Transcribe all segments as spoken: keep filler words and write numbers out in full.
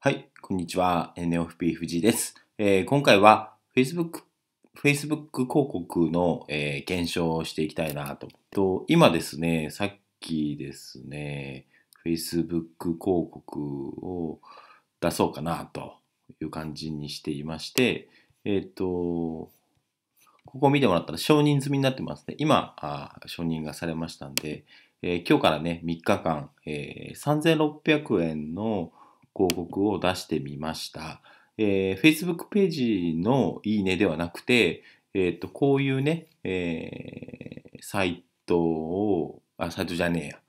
はい、こんにちは。エヌエフピー 藤井です。えー、今回は Facebook、Facebook 広告の、えー、検証をしていきたいなと。と、今ですね、さっきですね、Facebook 広告を出そうかなという感じにしていまして、えっと、ここを見てもらったら承認済みになってますね。今、あ承認がされましたんで、えー、今日からね、みっかかん、えー、さんぜんろっぴゃくえんの広告を出してみました。えー、Facebook ページのいいねではなくて、えっと、こういうね、えー、サイトを、あ、サイトじゃねえや。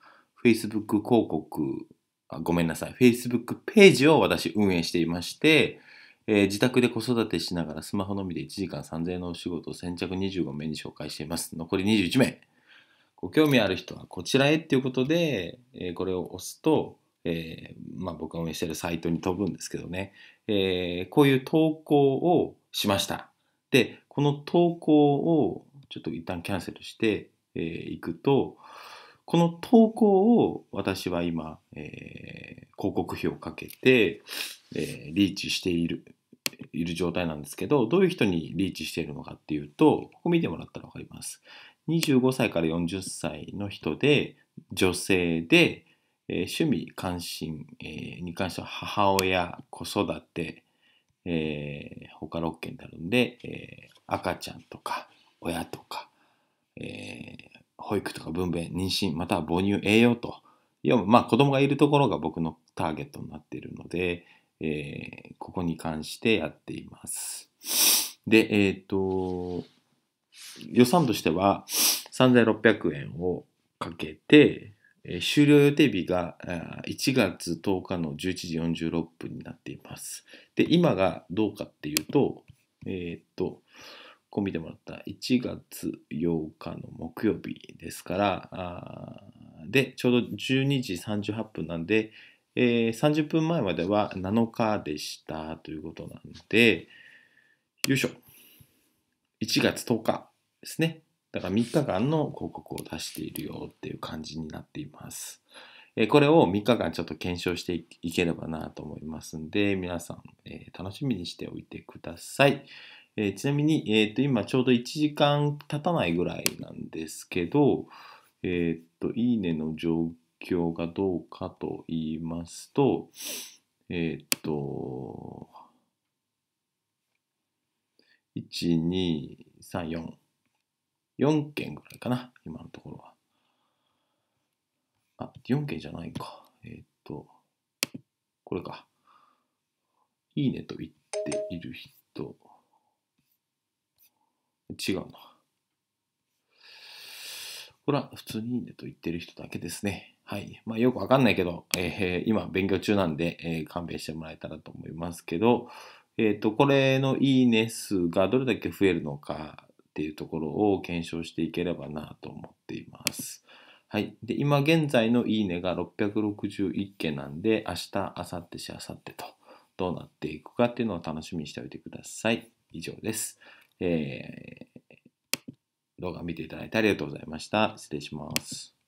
Facebook 広告、あ、ごめんなさい。Facebook ページを私運営していまして、えー、自宅で子育てしながらスマホのみでいちじかんさんぜんえんのお仕事を先着にじゅうごめいに紹介しています。残りにじゅういちめい。ご興味ある人はこちらへっていうことで、えー、これを押すと、えーまあ、僕が運営しているサイトに飛ぶんですけどね、えー、こういう投稿をしました。で、この投稿をちょっと一旦キャンセルしてい、えー、くと、この投稿を私は今、えー、広告費をかけて、えー、リーチしている、いる状態なんですけど、どういう人にリーチしているのかっていうと、ここ見てもらったら分かります。にじゅうごさいからよんじゅっさいの人で、女性で、えー、趣味関心、えー、に関しては母親、子育て、えー、他ろっけんであるんで、えー、赤ちゃんとか親とか、えー、保育とか分娩、妊娠、または母乳、栄養と、いや、まあ、子供がいるところが僕のターゲットになっているので、えー、ここに関してやっています。で、えっと、予算としてはさんぜんろっぴゃくえんをかけて、終了予定日がいちがつとおかのじゅういちじよんじゅうろっぷんになっています。で、今がどうかっていうと、えっと、こう見てもらったいちがつようかの木曜日ですから、で、ちょうどじゅうにじさんじゅうはっぷんなんで、さんじゅっぷんまえまではなのかでしたということなんで、よいしょ。いちがつとおかですね。だからみっかかんの広告を出しているよっていう感じになっています。これをみっかかんちょっと検証していければなと思いますんで、皆さん楽しみにしておいてください。ちなみに、えーと、今ちょうどいちじかん経たないぐらいなんですけど、えーと、いいねの状況がどうかと言いますと、えーと、いち、に、さん、よん。よんけんぐらいかな、今のところは。あ、よんけんじゃないか。えー、っと、これか。いいねと言っている人。違うな。これは普通にいいねと言ってる人だけですね。はい。まあよくわかんないけど、えー、今勉強中なんで、えー、勘弁してもらえたらと思いますけど、えー、っと、これのいいね数がどれだけ増えるのか、っていうところを検証していければなと思っています。はい。で、今現在のいいねがろっぴゃくろくじゅういっけんなんで、明日、明後日、しあさってと、どうなっていくかっていうのを楽しみにしておいてください。以上です。えー、動画見ていただいてありがとうございました。失礼します。